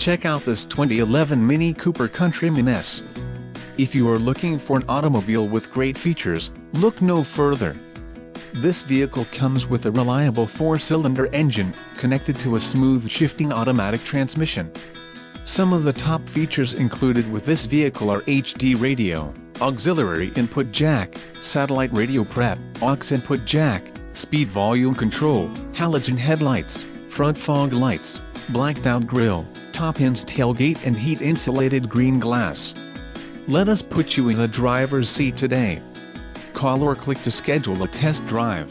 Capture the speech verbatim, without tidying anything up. Check out this twenty eleven MINI Cooper Countryman S. If you are looking for an automobile with great features, look no further. This vehicle comes with a reliable four-cylinder engine, connected to a smooth shifting automatic transmission. Some of the top features included with this vehicle are H D radio, auxiliary input jack, satellite radio prep, aux input jack, speed volume control, halogen headlights, front fog lights, blacked-out grille, top hinge tailgate and heat-insulated green glass. Let us put you in the driver's seat today. Call or click to schedule a test drive.